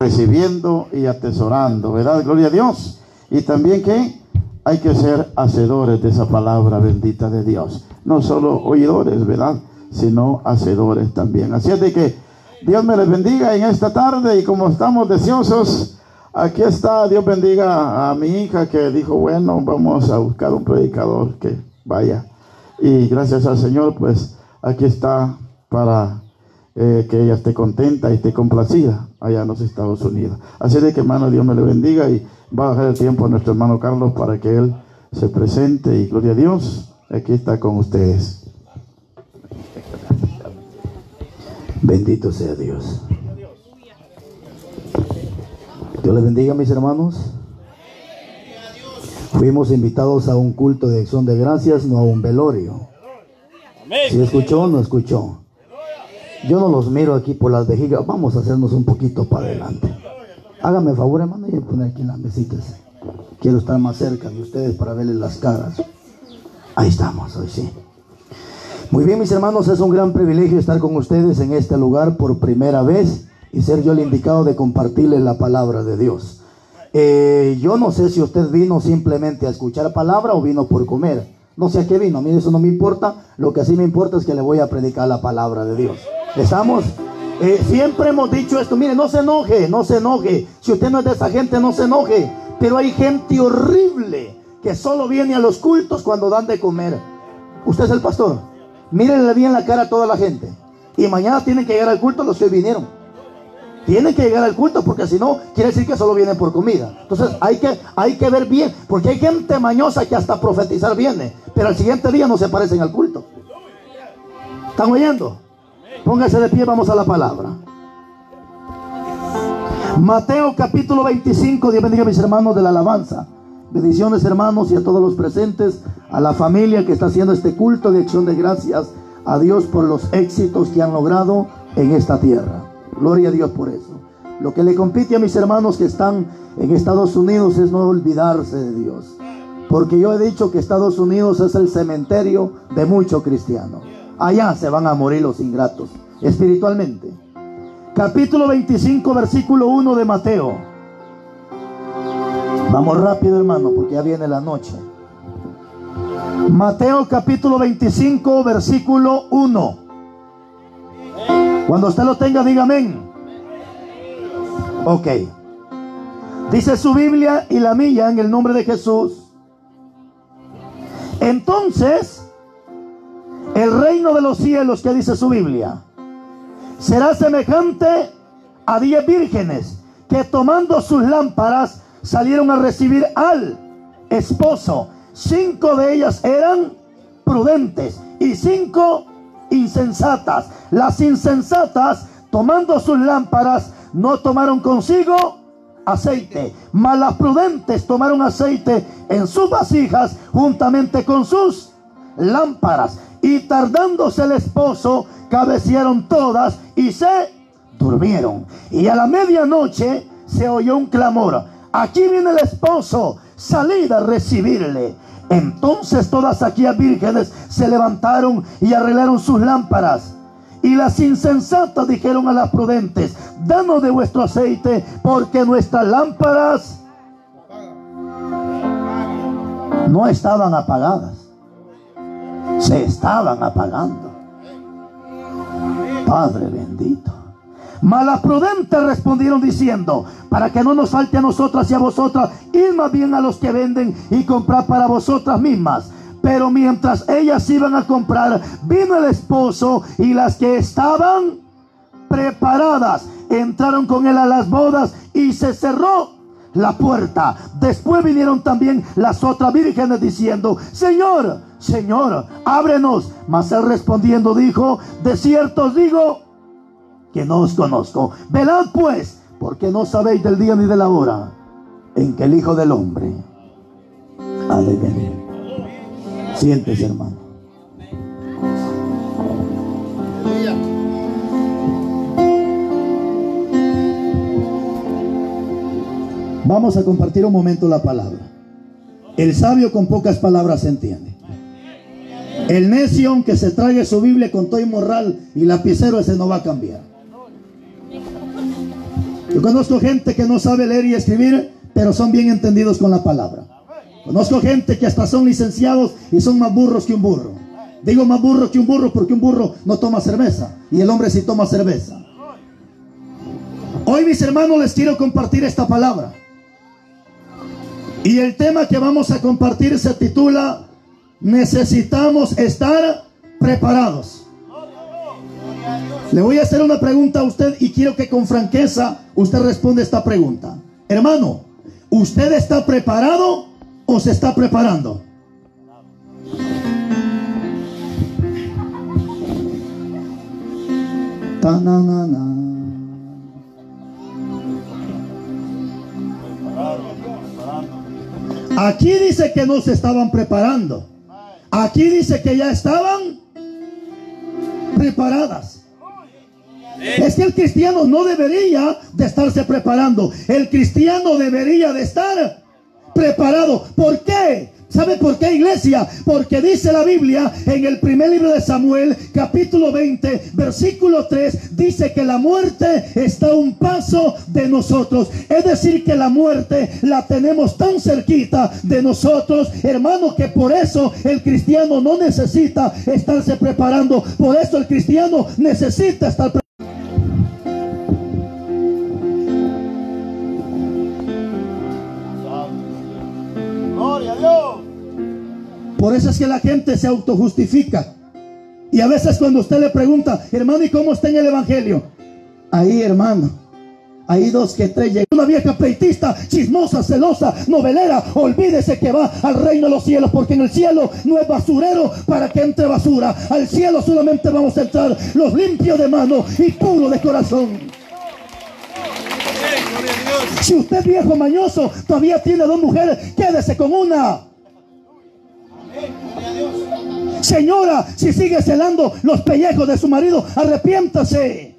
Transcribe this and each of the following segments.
recibiendo y atesorando, ¿verdad? Gloria a Dios. Y también que hay que ser hacedores de esa palabra bendita de Dios. No solo oidores, ¿verdad? Sino hacedores también. Así es de que Dios me les bendiga en esta tarde. Y como estamos deseosos, aquí está. Dios bendiga a mi hija que dijo, bueno, vamos a buscar un predicador que vaya. Y gracias al Señor, pues aquí está para... que ella esté contenta y esté complacida allá en los Estados Unidos. Así de que, hermano, Dios me le bendiga. Y va a dejar el tiempo a nuestro hermano Carlos para que él se presente. Y gloria a Dios, aquí está con ustedes. Bendito sea Dios. Dios les bendiga, mis hermanos. Fuimos invitados a un culto de acción de gracias, no a un velorio. ¿Sí escuchó o no escuchó? Yo no los miro aquí por las vejigas. Vamos a hacernos un poquito para adelante. Hágame favor, hermano, y poner aquí en las mesitas. Quiero estar más cerca de ustedes para verles las caras. Ahí estamos, hoy sí. Muy bien, mis hermanos, es un gran privilegio estar con ustedes en este lugar por primera vez y ser yo el indicado de compartirles la palabra de Dios. Yo no sé si usted vino simplemente a escuchar palabra o vino por comer. No sé a qué vino, a mí eso no me importa. Lo que sí me importa es que le voy a predicar la palabra de Dios. ¿Estamos? Siempre hemos dicho esto. Mire, no se enoje, no se enoje. Si usted no es de esa gente, no se enoje. Pero hay gente horrible que solo viene a los cultos cuando dan de comer. Usted es el pastor. Mírenle bien la cara a toda la gente. Y mañana tienen que llegar al culto los que vinieron. Tienen que llegar al culto porque si no, quiere decir que solo vienen por comida. Entonces hay que ver bien. Porque hay gente mañosa que hasta profetizar viene. Pero al siguiente día no se parecen al culto. ¿Están oyendo? Póngase de pie, vamos a la palabra. Mateo capítulo 25. Dios bendiga a mis hermanos de la alabanza. Bendiciones, hermanos, y a todos los presentes, a la familia que está haciendo este culto de acción de gracias a Dios por los éxitos que han logrado en esta tierra. Gloria a Dios por eso. Lo que le compite a mis hermanos que están en Estados Unidos es no olvidarse de Dios, porque yo he dicho que Estados Unidos es el cementerio de muchos cristianos. Allá se van a morir los ingratos, espiritualmente. Capítulo 25, versículo 1 de Mateo. Vamos rápido, hermano, porque ya viene la noche. Mateo, capítulo 25, versículo 1. Cuando usted lo tenga, diga amén. Ok. Dice su Biblia y la mía en el nombre de Jesús. Entonces... el reino de los cielos, que dice su Biblia, será semejante a 10 vírgenes que tomando sus lámparas salieron a recibir al esposo. 5 de ellas eran prudentes y 5 insensatas. Las insensatas, tomando sus lámparas, no tomaron consigo aceite, mas las prudentes tomaron aceite en sus vasijas juntamente con sus lámparas. Y tardándose el esposo, cabecearon todas y se durmieron. Y a la medianoche se oyó un clamor: aquí viene el esposo, salid a recibirle. Entonces todas aquellas vírgenes se levantaron y arreglaron sus lámparas. Y las insensatas dijeron a las prudentes: danos de vuestro aceite, porque nuestras lámparas no estaban apagadas. Se estaban apagando. Padre bendito. Mas las prudentes respondieron diciendo: para que no nos falte a nosotras y a vosotras, id más bien a los que venden y comprad para vosotras mismas. Pero mientras ellas iban a comprar, vino el esposo, y las que estaban preparadas entraron con él a las bodas, y se cerró la puerta. Después vinieron también las otras vírgenes diciendo: Señor, Señor, ábrenos. Mas él respondiendo dijo: de cierto os digo que no os conozco. Velad pues, porque no sabéis del día ni de la hora en que el Hijo del Hombre ha de venir. Siéntese, hermano. Vamos a compartir un momento la palabra. El sabio con pocas palabras se entiende. El necio, aunque se trague su Biblia con todo y morral y lapicero, ese no va a cambiar. Yo conozco gente que no sabe leer y escribir, pero son bien entendidos con la palabra. Conozco gente que hasta son licenciados y son más burros que un burro. Digo más burro que un burro porque un burro no toma cerveza, y el hombre sí toma cerveza. Hoy, mis hermanos, les quiero compartir esta palabra. Y el tema que vamos a compartir se titula: necesitamos estar preparados. Le voy a hacer una pregunta a usted y quiero que con franqueza usted responda esta pregunta. Hermano, ¿usted está preparado o se está preparando? Aquí dice que no se estaban preparando. Aquí dice que ya estaban preparadas. Es que el cristiano no debería de estarse preparando. El cristiano debería de estar preparado. ¿Por qué? ¿Sabe por qué, iglesia? Porque dice la Biblia en el primer libro de Samuel, capítulo 20, versículo 3, dice que la muerte está a un paso de nosotros. Es decir, que la muerte la tenemos tan cerquita de nosotros, hermano, que por eso el cristiano no necesita estarse preparando. Por eso el cristiano necesita estar preparado. Por eso es que la gente se autojustifica. Y a veces cuando usted le pregunta: hermano, ¿y cómo está en el evangelio? Ahí, hermano, ahí dos que tres llegan. Una vieja pleitista, chismosa, celosa, novelera, olvídese que va al reino de los cielos, porque en el cielo no es basurero para que entre basura. Al cielo solamente vamos a entrar los limpios de mano y puros de corazón. Si usted, viejo mañoso, todavía tiene dos mujeres, quédese con una. Señora, si sigue celando los pellejos de su marido, arrepiéntase.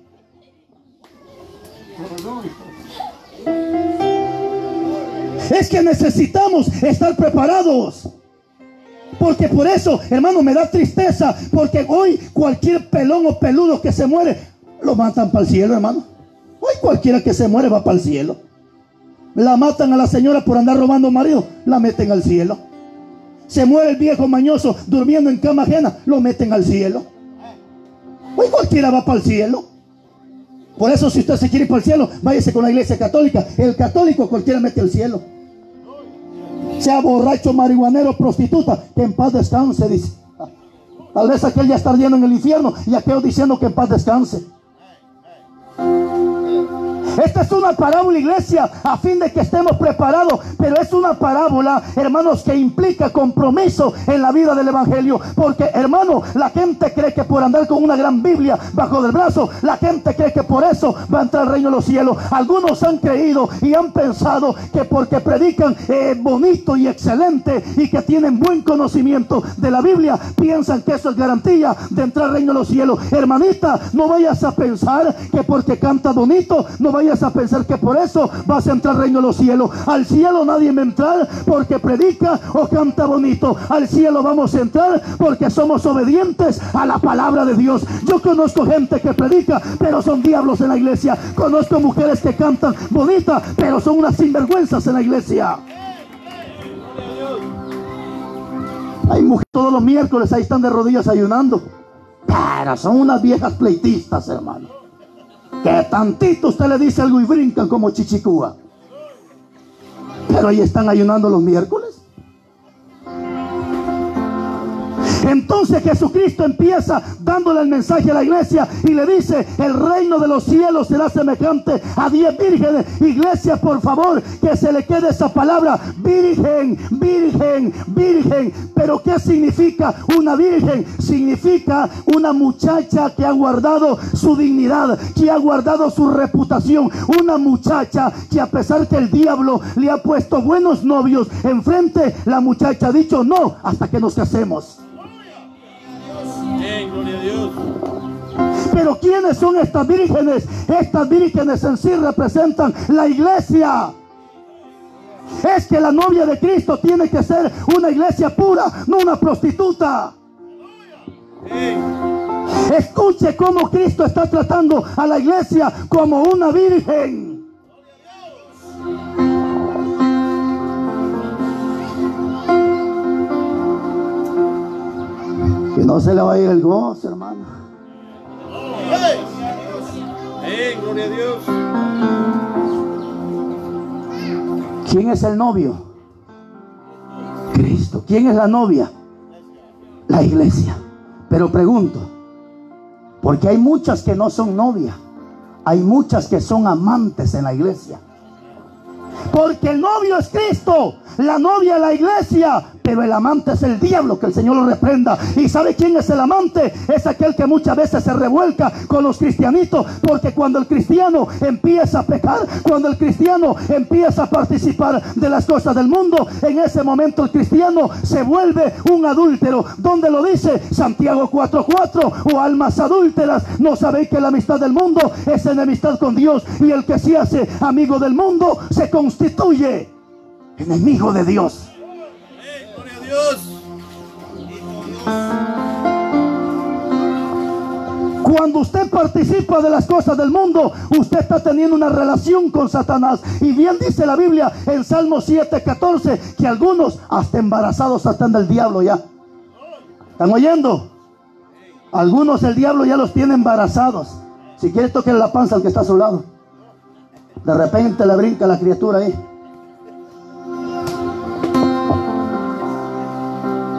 Es que necesitamos estar preparados. Porque por eso, hermano, me da tristeza, porque hoy cualquier pelón o peludo que se muere, lo matan para el cielo, hermano. Hoy cualquiera que se muere va para el cielo. La matan a la señora por andar robando marido, la meten al cielo. Se muere el viejo mañoso durmiendo en cama ajena, lo meten al cielo. Hoy cualquiera va para el cielo. Por eso, si usted se quiere ir para el cielo, váyase con la iglesia católica. El católico cualquiera mete al cielo. Sea borracho, marihuanero, prostituta, que en paz descanse, dice. Tal vez aquel ya está ardiendo en el infierno y aquel diciendo que en paz descanse. Esta es una parábola, iglesia, a fin de que estemos preparados, pero es una parábola, hermanos, que implica compromiso en la vida del evangelio, porque, hermano, la gente cree que por andar con una gran Biblia bajo del brazo, la gente cree que por eso va a entrar al reino de los cielos. Algunos han creído y han pensado que porque predican bonito y excelente y que tienen buen conocimiento de la Biblia, piensan que eso es garantía de entrar al reino de los cielos. Hermanita, no vayas a pensar que porque canta bonito, no vayas a pensar que por eso vas a entrar al reino de los cielos. Al cielo nadie va a entrar porque predica o canta bonito. Al cielo vamos a entrar porque somos obedientes a la palabra de Dios. Yo conozco gente que predica, pero son diablos en la iglesia. Conozco mujeres que cantan bonita, pero son unas sinvergüenzas en la iglesia. Hay mujeres todos los miércoles ahí están de rodillas ayunando, pero son unas viejas pleitistas, hermano. Que tantito usted le dice algo y brincan como chichicúa. Pero ahí están ayunando los miércoles. Entonces Jesucristo empieza dándole el mensaje a la iglesia y le dice: el reino de los cielos será semejante a 10 vírgenes. Iglesia, por favor, que se le quede esa palabra: virgen, virgen, virgen. Pero ¿qué significa una virgen? Significa una muchacha que ha guardado su dignidad, que ha guardado su reputación, una muchacha que, a pesar que el diablo le ha puesto buenos novios enfrente, la muchacha ha dicho: no, hasta que nos casemos. Gloria a Dios. Pero ¿quiénes son estas vírgenes? Estas vírgenes en sí representan la iglesia. Es que la novia de Cristo tiene que ser una iglesia pura, no una prostituta. Escuche cómo Cristo está tratando a la iglesia como una virgen. No se le va a ir el gozo, hermano. Gloria a Dios. ¿Quién es el novio? Cristo. ¿Quién es la novia? La iglesia. Pero pregunto, porque hay muchas que no son novias, hay muchas que son amantes en la iglesia. Porque el novio es Cristo, la novia es la iglesia, pero el amante es el diablo, que el Señor lo reprenda. ¿Y sabe quién es el amante? Es aquel que muchas veces se revuelca con los cristianitos, porque cuando el cristiano empieza a pecar, cuando el cristiano empieza a participar de las cosas del mundo, en ese momento el cristiano se vuelve un adúltero. ¿Dónde lo dice? Santiago 4:4, o almas adúlteras, ¿no sabéis que la amistad del mundo es enemistad con Dios? Y el que se hace amigo del mundo se constituye enemigo de Dios. Gloria a Dios. Cuando usted participa de las cosas del mundo, usted está teniendo una relación con Satanás. Y bien dice la Biblia en Salmo 7:14 que algunos hasta embarazados están del diablo ya. ¿Están oyendo? Algunos el diablo ya los tiene embarazados. Si quiere, toquen la panza al que está a su lado. De repente le brinca la criatura ahí.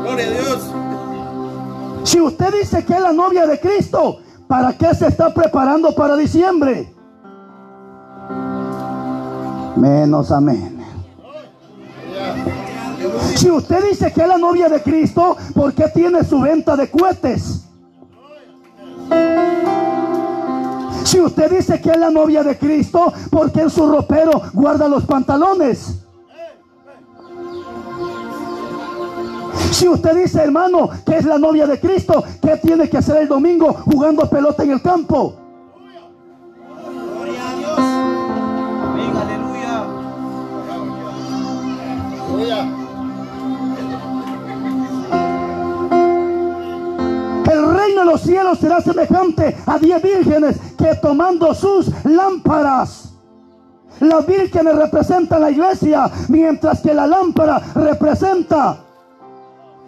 Gloria a Dios. Si usted dice que es la novia de Cristo, ¿para qué se está preparando para diciembre? Menos amén. Si usted dice que es la novia de Cristo, ¿por qué tiene su venta de cohetes? Si usted dice que es la novia de Cristo, ¿por qué en su ropero guarda los pantalones? Si usted dice, hermano, que es la novia de Cristo, ¿qué tiene que hacer el domingo jugando pelota en el campo? Gloria a Dios. Amén, aleluya. El reino de los cielos será semejante a 10 vírgenes que, tomando sus lámparas, las vírgenes representan la iglesia, mientras que la lámpara representa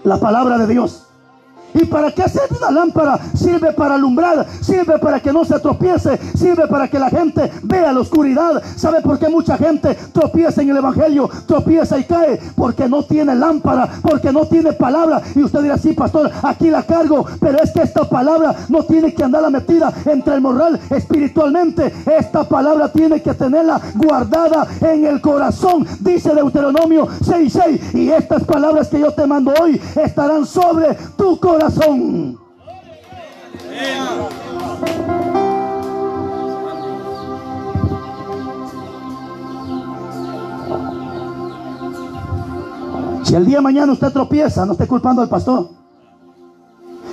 la palabra de Dios. ¿Y para qué sirve una lámpara? Sirve para alumbrar, sirve para que no se tropiece, sirve para que la gente vea la oscuridad. ¿Sabe por qué mucha gente tropieza en el evangelio? Tropieza y cae porque no tiene lámpara, porque no tiene palabra. Y usted dirá, sí, pastor, aquí la cargo, pero es que esta palabra no tiene que andarla metida entre el morral espiritualmente. Esta palabra tiene que tenerla guardada en el corazón. Dice Deuteronomio 6:6, y estas palabras que yo te mando hoy estarán sobre tu corazón. Si el día de mañana usted tropieza, no esté culpando al pastor.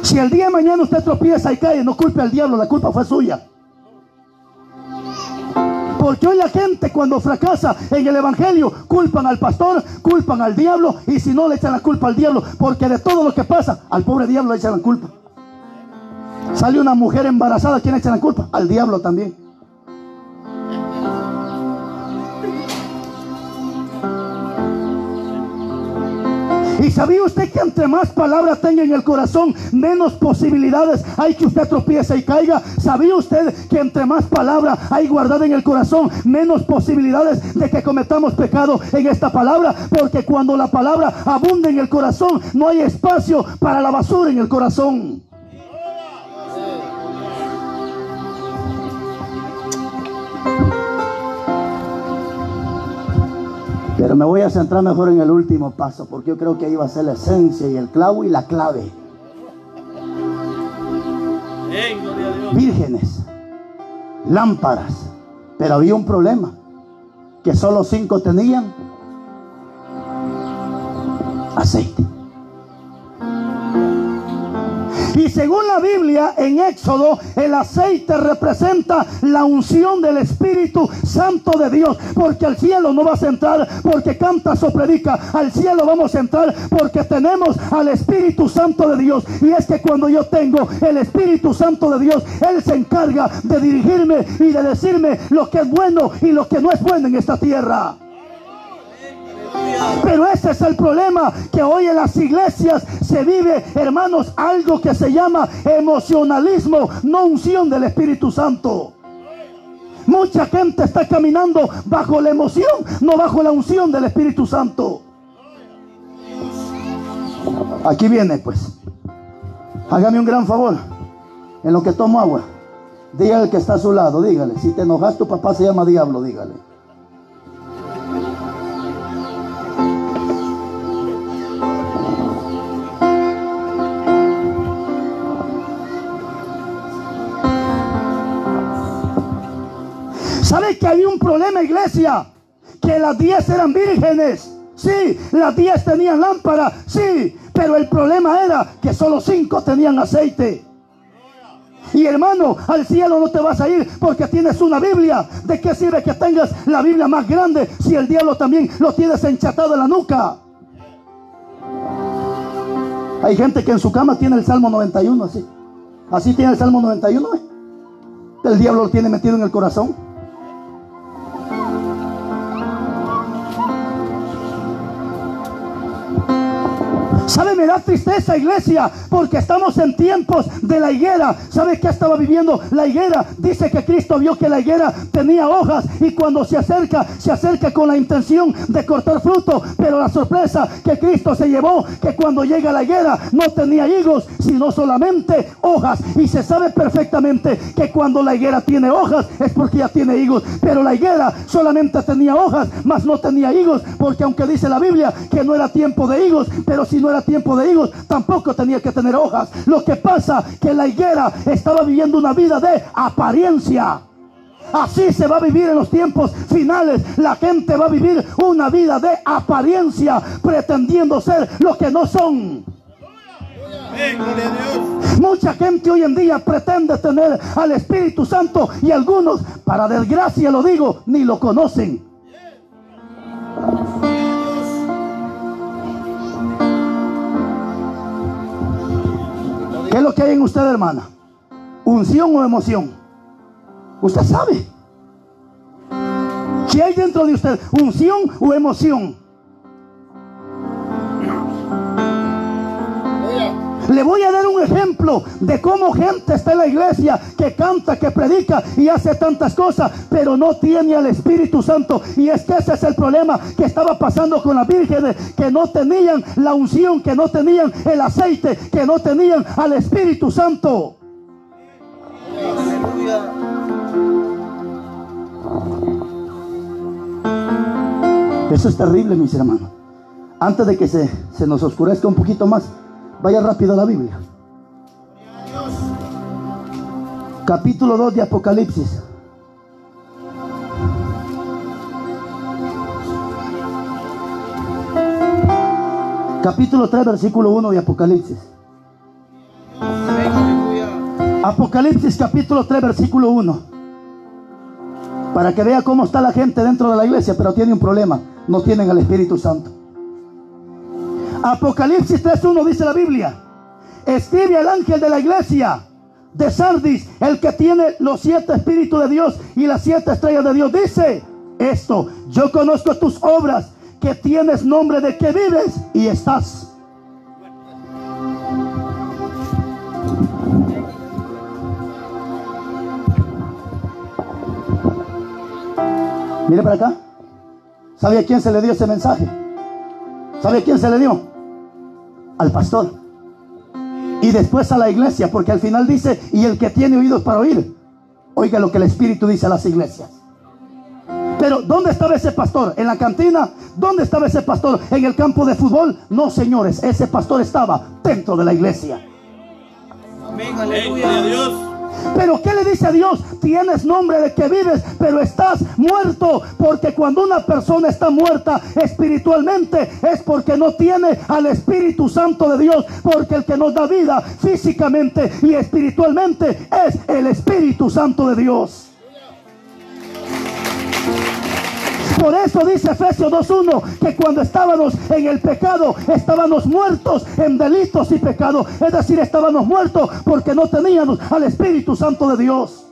Si el día de mañana usted tropieza y cae, no culpe al diablo, la culpa fue suya. Porque hoy la gente, cuando fracasa en el evangelio, culpan al pastor, culpan al diablo, y si no, le echan la culpa al diablo, porque de todo lo que pasa, al pobre diablo le echan la culpa. Sale una mujer embarazada, ¿a quién le echan la culpa? Al diablo también. ¿Y sabía usted que entre más palabras tenga en el corazón, menos posibilidades hay que usted tropiece y caiga? ¿Sabía usted que entre más palabras hay guardada en el corazón, menos posibilidades de que cometamos pecado en esta palabra? Porque cuando la palabra abunda en el corazón, no hay espacio para la basura en el corazón. Pero me voy a centrar mejor en el último paso, porque yo creo que ahí va a ser la esencia y el clavo y la clave. Vírgenes, lámparas, pero había un problema que solo 5 tenían: aceite. Y según la Biblia, en Éxodo, el aceite representa la unción del Espíritu Santo de Dios. Porque al cielo no vas a entrar porque cantas o predica. Al cielo vamos a entrar porque tenemos al Espíritu Santo de Dios. Y es que cuando yo tengo el Espíritu Santo de Dios, Él se encarga de dirigirme y de decirme lo que es bueno y lo que no es bueno en esta tierra. Pero ese es el problema que hoy en las iglesias se vive, hermanos, algo que se llama emocionalismo, no unción del Espíritu Santo. Mucha gente está caminando bajo la emoción, no bajo la unción del Espíritu Santo. Aquí viene, pues. Hágame un gran favor. En lo que tomo agua, dígale que está a su lado, dígale, si te enojas tu papá se llama diablo, dígale. ¿Sabe que había un problema, iglesia? Que las 10 eran vírgenes. Sí, las 10 tenían lámpara. Sí, pero el problema era que solo 5 tenían aceite. Y hermano, al cielo no te vas a ir porque tienes una Biblia. ¿De qué sirve que tengas la Biblia más grande si el diablo también lo tienes enchatado en la nuca? Hay gente que en su cama tiene el Salmo 91 así. Así tiene el Salmo 91, ¿eh? El diablo lo tiene metido en el corazón. ¿Sabe? Me da tristeza, iglesia, porque estamos en tiempos de la higuera. ¿Sabe qué estaba viviendo la higuera? Dice que Cristo vio que la higuera tenía hojas y cuando se acerca con la intención de cortar fruto. Pero la sorpresa que Cristo se llevó, que cuando llega la higuera no tenía higos, sino solamente hojas. Y se sabe perfectamente que cuando la higuera tiene hojas es porque ya tiene higos. Pero la higuera solamente tenía hojas, mas no tenía higos, porque aunque dice la Biblia que no era tiempo de higos, pero si no era tiempo de higos, tampoco tenía que tener hojas. Lo que pasa que la higuera estaba viviendo una vida de apariencia. Así se va a vivir en los tiempos finales. La gente va a vivir una vida de apariencia, pretendiendo ser lo que no son. Mucha gente hoy en día pretende tener al Espíritu Santo y algunos, para desgracia lo digo, ni lo conocen. ¿Qué es lo que hay en usted, hermana? ¿Unción o emoción? Usted sabe. ¿Qué hay dentro de usted? ¿Unción o emoción? Le voy a dar un ejemplo de cómo gente está en la iglesia, que canta, que predica y hace tantas cosas, pero no tiene al Espíritu Santo. Y es que ese es el problema que estaba pasando con las vírgenes, que no tenían la unción, que no tenían el aceite, que no tenían al Espíritu Santo. Aleluya. Eso es terrible, mis hermanos. Antes de que se nos oscurezca un poquito más, vaya rápido a la Biblia. Capítulo 2 de Apocalipsis. Capítulo 3, versículo 1 de Apocalipsis. Apocalipsis, capítulo 3, versículo 1. Para que vea cómo está la gente dentro de la iglesia, pero tiene un problema. No tienen al Espíritu Santo. Apocalipsis 3:1 dice la Biblia: escribe al ángel de la iglesia de Sardis, el que tiene los 7 espíritus de Dios y las 7 estrellas de Dios, dice esto: yo conozco tus obras, que tienes nombre de que vives y estás. Mire para acá. ¿Sabe a quién se le dio ese mensaje? ¿Sabe a quién se le dio? Al pastor. Y después a la iglesia, porque al final dice: y el que tiene oídos para oír, oiga lo que el Espíritu dice a las iglesias. Pero ¿dónde estaba ese pastor? ¿En la cantina? ¿Dónde estaba ese pastor? ¿En el campo de fútbol? No, señores, ese pastor estaba dentro de la iglesia. Amén, aleluya. Dios. Pero ¿qué le dice a Dios? Tienes nombre de que vives, pero estás muerto. Porque cuando una persona está muerta espiritualmente, es porque no tiene al Espíritu Santo de Dios. Porque el que nos da vida físicamente y espiritualmente es el Espíritu Santo de Dios. Por eso dice Efesios 2:1 que cuando estábamos en el pecado, estábamos muertos en delitos y pecados. Es decir, estábamos muertos porque no teníamos al Espíritu Santo de Dios.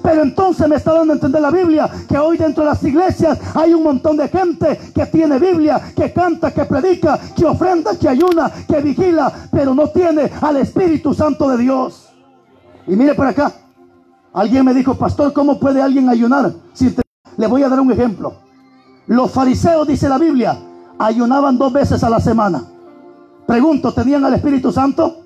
Pero entonces me está dando a entender la Biblia que hoy dentro de las iglesias hay un montón de gente que tiene Biblia, que canta, que predica, que ofrenda, que ayuna, que vigila, pero no tiene al Espíritu Santo de Dios. Y mire por acá, alguien me dijo: pastor, ¿cómo puede alguien ayunar? Le voy a dar un ejemplo. Los fariseos, dice la Biblia, ayunaban 2 veces a la semana. Pregunto, ¿tenían al Espíritu Santo?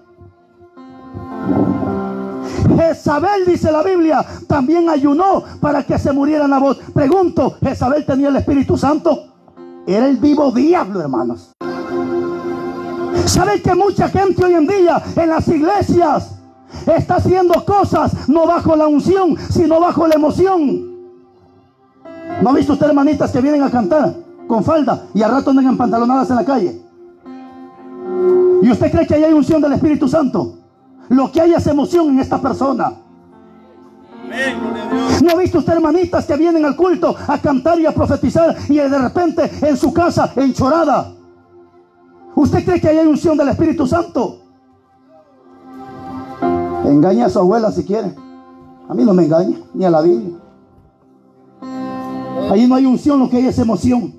Jezabel, dice la Biblia, también ayunó para que se muriera Nabot. Pregunto, ¿Jezabel tenía el Espíritu Santo? Era el vivo diablo, hermanos. ¿Saben que mucha gente hoy en día en las iglesias está haciendo cosas no bajo la unción, sino bajo la emoción? ¿No ha visto usted hermanitas que vienen a cantar con falda y al rato andan empantalonadas en la calle? ¿Y usted cree que ahí hay unción del Espíritu Santo? Lo que hay es emoción en esta persona. ¿No ha visto usted hermanitas que vienen al culto a cantar y a profetizar y de repente en su casa enchorada? ¿Usted cree que ahí hay unción del Espíritu Santo? Engaña a su abuela si quiere. A mí no me engaña, ni a la Biblia. Ahí no hay unción, lo que hay es emoción.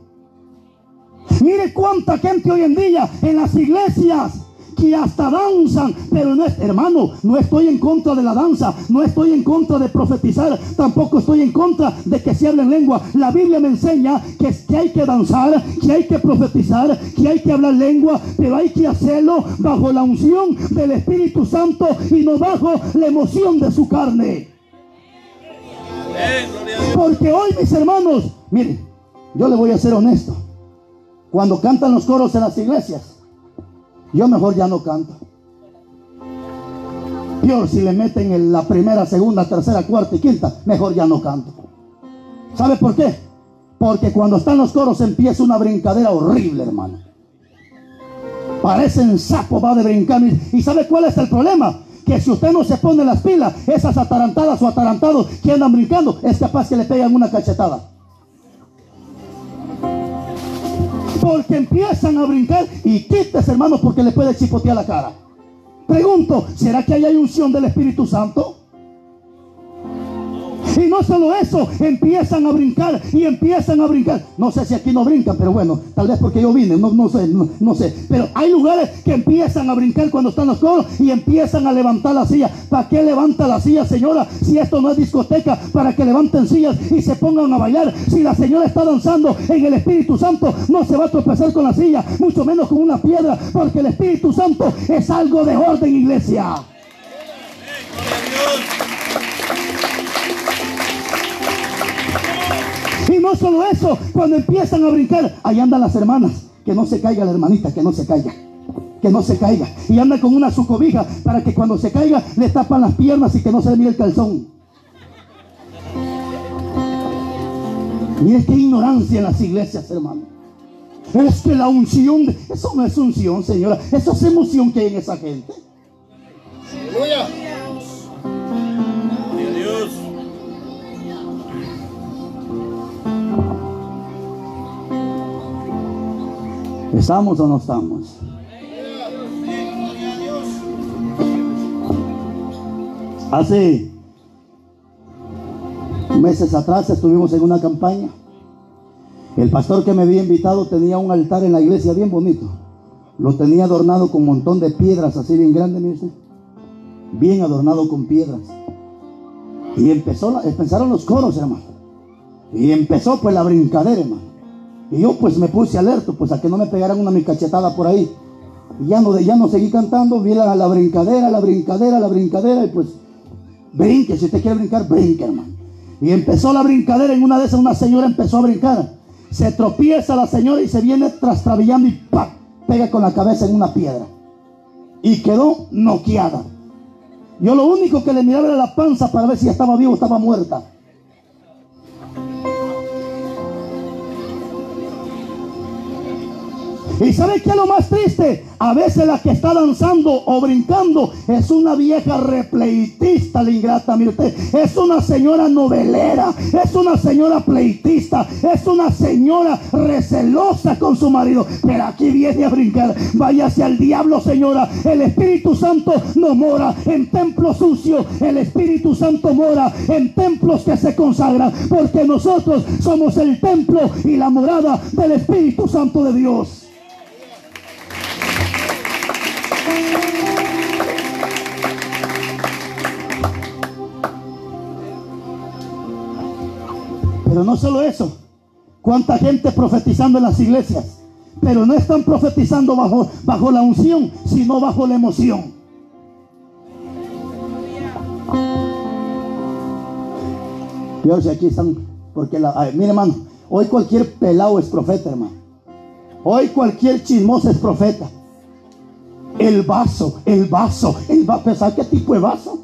Mire cuánta gente hoy en día en las iglesias que hasta danzan, pero no es, hermano, no estoy en contra de la danza, no estoy en contra de profetizar, tampoco estoy en contra de que se hable en lengua. La Biblia me enseña que hay que danzar, que hay que profetizar, que hay que hablar lengua, pero hay que hacerlo bajo la unción del Espíritu Santo y no bajo la emoción de su carne. Porque hoy, mis hermanos, miren, yo le voy a ser honesto. Cuando cantan los coros en las iglesias, yo mejor ya no canto. Peor si le meten en la primera, segunda, tercera, cuarta y quinta, mejor ya no canto. ¿Sabe por qué? Porque cuando están los coros empieza una brincadera horrible, hermano. Parecen sapos, va de brincar. ¿Y sabe cuál es el problema? Que si usted no se pone las pilas, esas atarantadas o atarantados que andan brincando, es capaz que le pegan una cachetada. Porque empiezan a brincar y quítese, hermanos, porque le puede chipotear la cara. Pregunto, ¿será que ahí hay unción del Espíritu Santo? Y no solo eso, empiezan a brincar y empiezan a brincar. No sé si aquí no brincan, pero bueno, tal vez porque yo vine, no sé. Pero hay lugares que empiezan a brincar cuando están los coros y empiezan a levantar la silla. ¿Para qué levanta la silla, señora? Si esto no es discoteca, para que levanten sillas y se pongan a bailar. Si la señora está danzando en el Espíritu Santo, no se va a tropezar con la silla, mucho menos con una piedra, porque el Espíritu Santo es algo de orden, iglesia. Y no solo eso, cuando empiezan a brincar, ahí andan las hermanas, que no se caiga la hermanita, que no se caiga, que no se caiga. Y anda con una su cobija para que cuando se caiga le tapan las piernas y que no se le mire el calzón. Mire qué ignorancia en las iglesias, hermano. Es que la unción, eso no es unción, señora, eso es emoción que hay en esa gente. ¡Aleluya! ¿Estamos o no estamos? Hace meses atrás estuvimos en una campaña. El pastor que me había invitado tenía un altar en la iglesia bien bonito. Lo tenía adornado con un montón de piedras así bien grandes, mire usted. Bien adornado con piedras. Y empezaron los coros, hermano. Y empezó pues la brincadera, hermano. Y yo pues me puse alerta, pues a que no me pegaran una cachetada por ahí. Y ya no seguí cantando, vi la brincadera, y pues brinque, si usted quiere brincar, brinque, hermano. Y empezó la brincadera, en una de esas una señora empezó a brincar. Se tropieza la señora y se viene trastrabillando y ¡pap! Pega con la cabeza en una piedra. Y quedó noqueada. Yo lo único que le miraba era la panza para ver si estaba viva o estaba muerta. ¿Y sabe qué es lo más triste? A veces la que está danzando o brincando es una vieja repleitista la ingrata, mire usted, es una señora novelera, es una señora pleitista, es una señora recelosa con su marido, pero aquí viene a brincar. Váyase al diablo, señora. El Espíritu Santo no mora en templos sucios, el Espíritu Santo mora en templos que se consagran, porque nosotros somos el templo y la morada del Espíritu Santo de Dios. Pero no solo eso, cuánta gente profetizando en las iglesias, pero no están profetizando bajo la unción, sino bajo la emoción. Dios, aquí están, porque mire, hermano, hoy cualquier pelado es profeta, hermano. Hoy cualquier chismoso es profeta. El vaso, el vaso, el vaso. ¿Pensar qué tipo de vaso?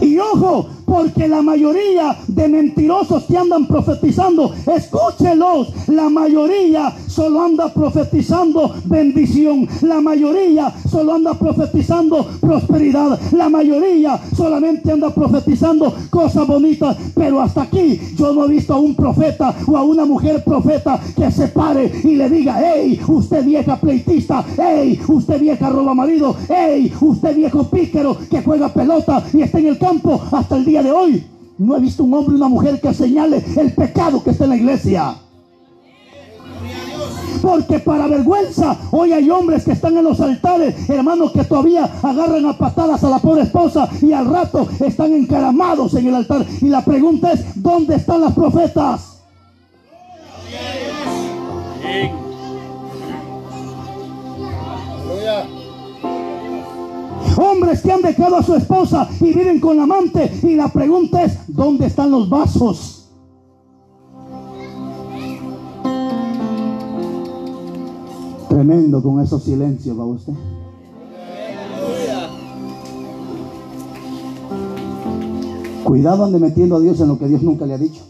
Y ojo, porque la mayoría de mentirosos que andan profetizando, escúchelos, la mayoría solo anda profetizando bendición, la mayoría solo anda profetizando prosperidad, la mayoría solamente anda profetizando cosas bonitas, pero hasta aquí yo no he visto a un profeta o a una mujer profeta que se pare y le diga: hey, usted vieja pleitista, hey, usted vieja roba marido, hey, usted viejo pícaro que juega pelota y está en el campo. Hasta el día de hoy no he visto un hombre o una mujer que señale el pecado que está en la iglesia. Porque para vergüenza, hoy hay hombres que están en los altares, hermanos, que todavía agarran a patadas a la pobre esposa y al rato están encaramados en el altar. Y la pregunta es: ¿dónde están las profetas? Hombres que han dejado a su esposa y viven con la amante, y la pregunta es: ¿dónde están los vasos? Tremendo con esos silencios, ¿va usted? Cuidado, ande metiendo a Dios en lo que Dios nunca le ha dicho.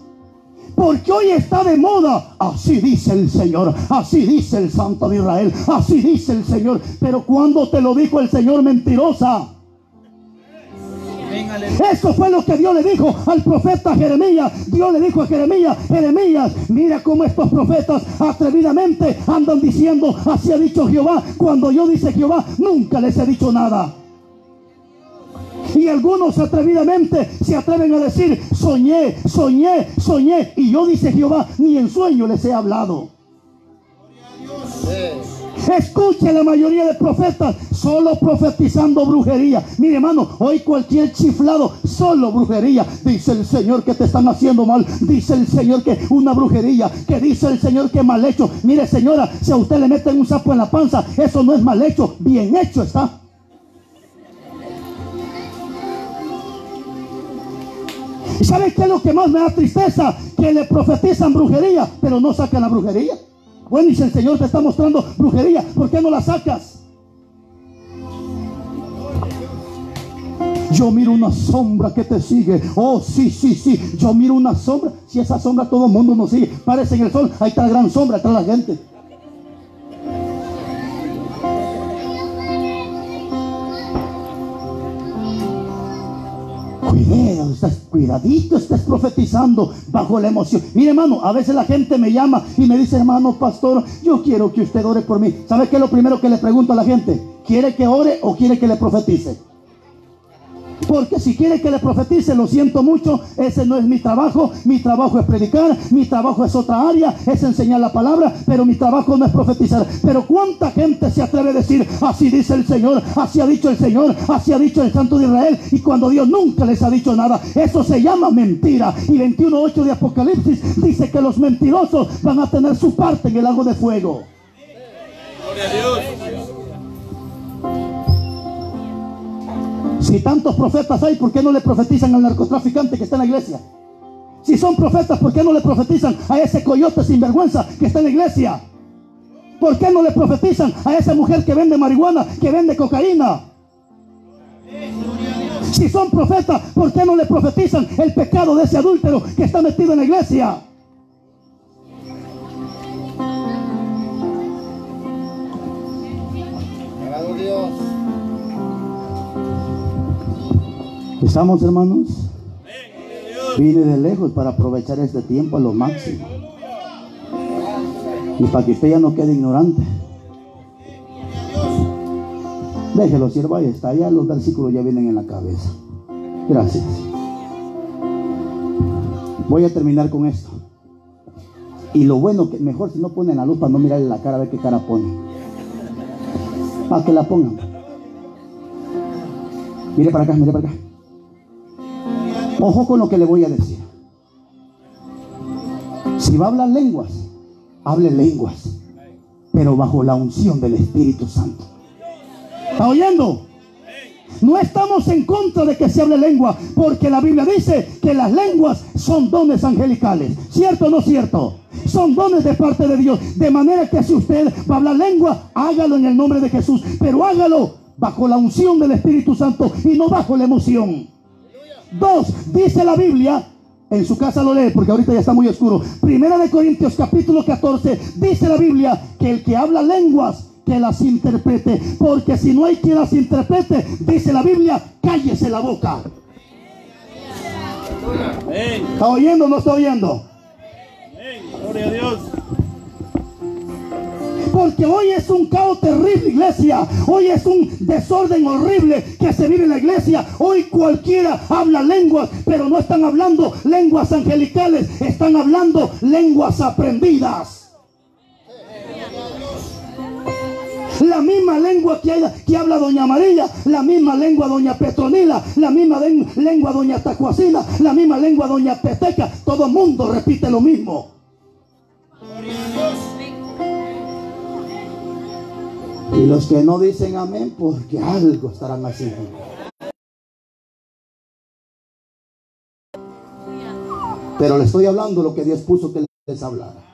Porque hoy está de moda. Así dice el Señor, así dice el Santo de Israel, así dice el Señor. Pero ¿cuándo te lo dijo el Señor, mentirosa? Eso fue lo que Dios le dijo al profeta Jeremías. Dios le dijo a Jeremías: Jeremías, mira cómo estos profetas atrevidamente andan diciendo: así ha dicho Jehová, cuando yo, dice Jehová, nunca les he dicho nada. Y algunos atrevidamente se atreven a decir: soñé, soñé, soñé, y yo, dice Jehová, ni en sueño les he hablado. Escuche la mayoría de profetas solo profetizando brujería. Mire, hermano, hoy cualquier chiflado solo brujería. Dice el Señor que te están haciendo mal, dice el Señor que una brujería, que dice el Señor que mal hecho. Mire, señora, si a usted le meten un sapo en la panza, eso no es mal hecho, bien hecho está. ¿Sabe qué es lo que más me da tristeza? Que le profetizan brujería, pero no sacan la brujería. Bueno, y si el Señor te está mostrando brujería, ¿por qué no la sacas? Yo miro una sombra que te sigue. Oh, sí, sí, sí. Yo miro una sombra. Si esa sombra todo el mundo nos sigue, parece en el sol. Ahí está la gran sombra, ahí está la gente. Cuidado, estás profetizando bajo la emoción. Mire, hermano, a veces la gente me llama y me dice: hermano, pastor, yo quiero que usted ore por mí. ¿Sabe qué es lo primero que le pregunto a la gente? ¿Quiere que ore o quiere que le profetice? Porque si quiere que le profetice, lo siento mucho, ese no es mi trabajo. Mi trabajo es predicar, mi trabajo es otra área, es enseñar la palabra, pero mi trabajo no es profetizar. Pero cuánta gente se atreve a decir: así dice el Señor, así ha dicho el Señor, así ha dicho el Santo de Israel, y cuando Dios nunca les ha dicho nada. Eso se llama mentira. Y 21:8 de Apocalipsis dice que los mentirosos van a tener su parte en el lago de fuego. Gloria a Dios. Si tantos profetas hay, ¿por qué no le profetizan al narcotraficante que está en la iglesia? Si son profetas, ¿por qué no le profetizan a ese coyote sinvergüenza que está en la iglesia? ¿Por qué no le profetizan a esa mujer que vende marihuana, que vende cocaína? Si son profetas, ¿por qué no le profetizan el pecado de ese adúltero que está metido en la iglesia? Alabado Dios. ¿Estamos, hermanos? Vine de lejos para aprovechar este tiempo a lo máximo. Y para que usted ya no quede ignorante. Déjelo, siervo, ahí está. Ya los versículos ya vienen en la cabeza. Gracias. Voy a terminar con esto. Y lo bueno, que mejor si no ponen la luz para no mirarle la cara, a ver qué cara pone. Para que la pongan. Mire para acá, mire para acá. Ojo con lo que le voy a decir. Si va a hablar lenguas, hable lenguas, pero bajo la unción del Espíritu Santo. ¿Está oyendo? No estamos en contra de que se hable lengua, porque la Biblia dice que las lenguas son dones angelicales. ¿Cierto o no cierto? Son dones de parte de Dios. De manera que si usted va a hablar lengua, hágalo en el nombre de Jesús, pero hágalo bajo la unción del Espíritu Santo y no bajo la emoción. Dos, dice la Biblia, en su casa lo lee porque ahorita ya está muy oscuro. Primera de Corintios capítulo 14, dice la Biblia que el que habla lenguas, que las interprete, porque si no hay quien las interprete, dice la Biblia, cállese la boca. ¿Está oyendo o no está oyendo? Gloria a Dios. Porque hoy es un caos terrible, iglesia. Hoy es un desorden horrible que se vive en la iglesia. Hoy cualquiera habla lenguas, pero no están hablando lenguas angelicales, están hablando lenguas aprendidas. La misma lengua que habla doña María, la misma lengua doña Petronila, la misma lengua doña Tacuacina, la misma lengua doña Peteca. Todo el mundo repite lo mismo. Y los que no dicen amén, porque algo estarán haciendo. Pero le estoy hablando lo que Dios puso que les hablara.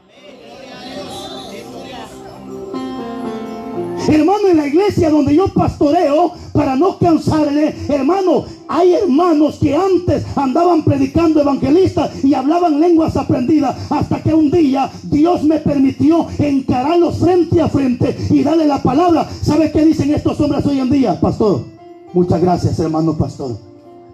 Hermano, en la iglesia donde yo pastoreo, para no cansarle, hermano, hay hermanos que antes andaban predicando evangelistas y hablaban lenguas aprendidas, hasta que un día Dios me permitió encararlos frente a frente y darle la palabra. ¿Sabe qué dicen estos hombres hoy en día? Pastor, muchas gracias, hermano pastor,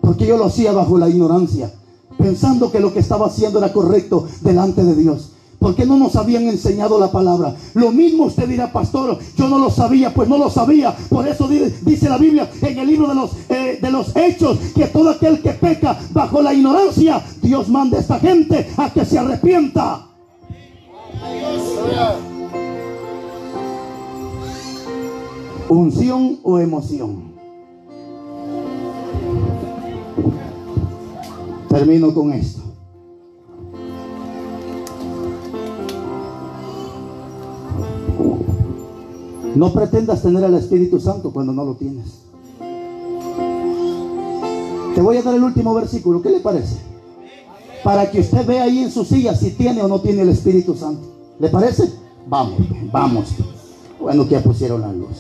porque yo lo hacía bajo la ignorancia, pensando que lo que estaba haciendo era correcto delante de Dios. ¿Por qué no nos habían enseñado la palabra? Lo mismo usted dirá, pastor, yo no lo sabía. Pues no lo sabía. Por eso dice la Biblia en el libro de los Hechos, que todo aquel que peca bajo la ignorancia, Dios manda a esta gente a que se arrepienta. ¿Unción o emoción? Termino con esto. No pretendas tener al Espíritu Santo cuando no lo tienes. Te voy a dar el último versículo. ¿Qué le parece? Para que usted vea ahí en su silla si tiene o no tiene el Espíritu Santo. ¿Le parece? Vamos, vamos. Bueno, que ya pusieron la luz.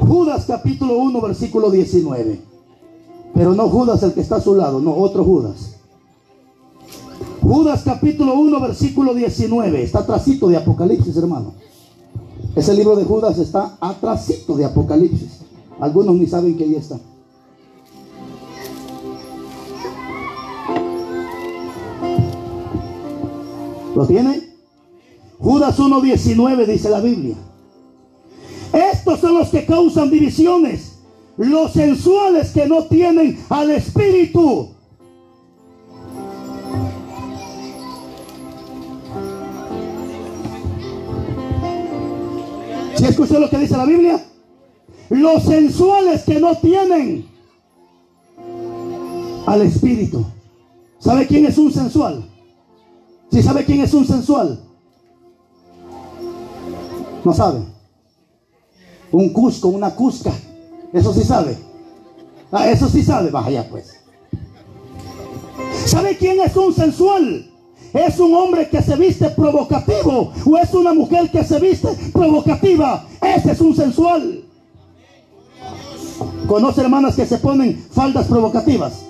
Judas capítulo 1, versículo 19. Pero no Judas el que está a su lado, no, otro Judas. Judas capítulo 1, versículo 19. Está atrasito de Apocalipsis, hermano. Ese libro de Judas está atrasito de Apocalipsis. Algunos ni saben que ahí está. ¿Lo tiene? Judas 1:19 dice la Biblia. Estos son los que causan divisiones, los sensuales que no tienen al Espíritu. ¿Sí escuchó lo que dice la Biblia? Los sensuales que no tienen al Espíritu. ¿Sabe quién es un sensual? ¿Sí sabe quién es un sensual? No sabe. Un cusco, una cusca. Eso sí sabe. Ah, eso sí sabe. Baja ya pues. ¿Sabe quién es un sensual? Es un hombre que se viste provocativo, o es una mujer que se viste provocativa. Ese es un sensual. Conoce hermanas que se ponen faldas provocativas.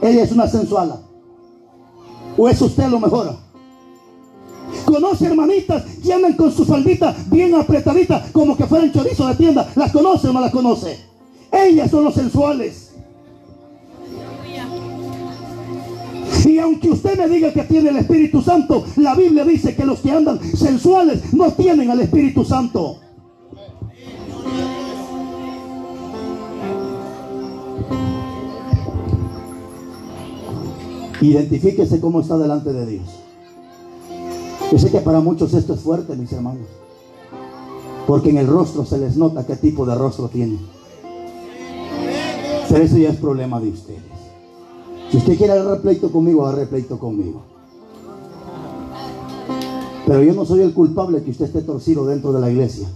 Ella es una sensuala. O es usted lo mejor. conoce, hermanitas, que andan con su faldita bien apretadita, como que fueran chorizo de tienda. ¿Las conoce o no las conoce? Ellas son los sensuales. Y aunque usted me diga que tiene el Espíritu Santo, la Biblia dice que los que andan sensuales no tienen al Espíritu Santo. Identifíquese cómo está delante de Dios. Yo sé que para muchos esto es fuerte, mis hermanos, porque en el rostro se les nota qué tipo de rostro tiene. Pero eso ya es problema de ustedes. Si usted quiere agarrar pleito conmigo, agarre pleito conmigo. Pero yo no soy el culpable que usted esté torcido dentro de la iglesia,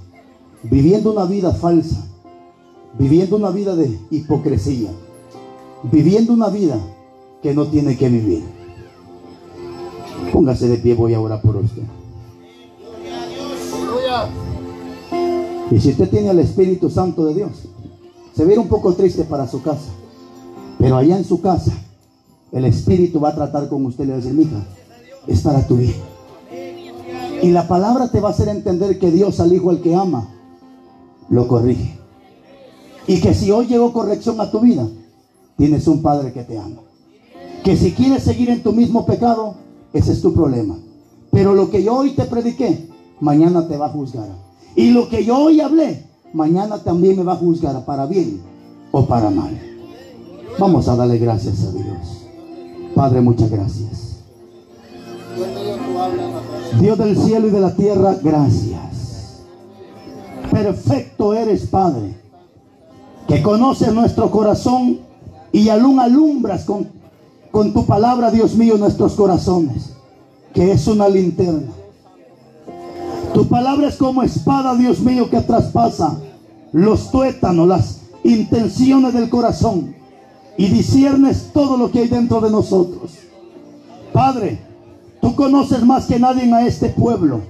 viviendo una vida falsa, viviendo una vida de hipocresía, viviendo una vida que no tiene que vivir. Póngase de pie, voy a orar por usted. Y si usted tiene al Espíritu Santo de Dios, se viene un poco triste para su casa, pero allá en su casa el Espíritu va a tratar con usted y le va a decir: mija, es para tu bien. Y la palabra te va a hacer entender que Dios al hijo al que ama lo corrige, y que si hoy llegó corrección a tu vida, tienes un padre que te ama. Que si quieres seguir en tu mismo pecado, ese es tu problema. Pero lo que yo hoy te prediqué, mañana te va a juzgar. Y lo que yo hoy hablé, mañana también me va a juzgar, para bien o para mal. Vamos a darle gracias a Dios. Padre, muchas gracias. Dios del cielo y de la tierra, gracias. Perfecto eres, Padre, que conoces nuestro corazón y aún alumbras con tu palabra, Dios mío, nuestros corazones, que es una linterna. Tu palabra es como espada, Dios mío, que traspasa los tuétanos, las intenciones del corazón, y disciernes todo lo que hay dentro de nosotros. Padre, tú conoces más que nadie a este pueblo.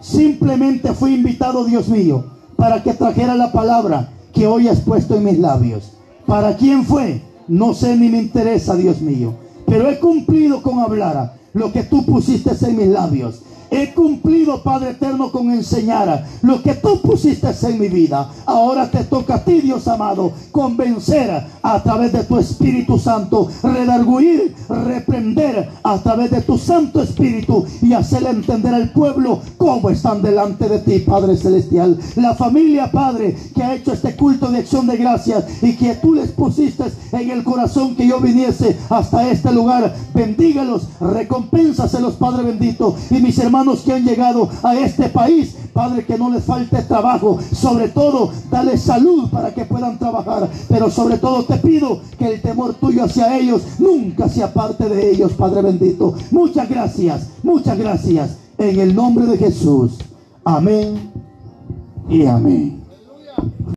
Simplemente fui invitado, Dios mío, para que trajera la palabra que hoy has puesto en mis labios. ¿Para quién fue? No sé, ni me interesa, Dios mío, pero he cumplido con hablar lo que tú pusiste en mis labios. He cumplido, Padre eterno, con enseñar lo que tú pusiste en mi vida. Ahora te toca a ti, Dios amado, convencer a través de tu Espíritu Santo, redarguir, reprender a través de tu Santo Espíritu, y hacerle entender al pueblo cómo están delante de ti, Padre celestial. La familia, Padre, que ha hecho este culto de acción de gracias y que tú les pusiste en el corazón que yo viniese hasta este lugar, bendígalos, recompénsaselos, Padre bendito. Y mis hermanos que han llegado a este país, Padre, que no les falte trabajo, sobre todo dale salud para que puedan trabajar, pero sobre todo te pido que el temor tuyo hacia ellos nunca se aparte de ellos, Padre bendito. Muchas gracias, muchas gracias, en el nombre de Jesús. Amén y amén.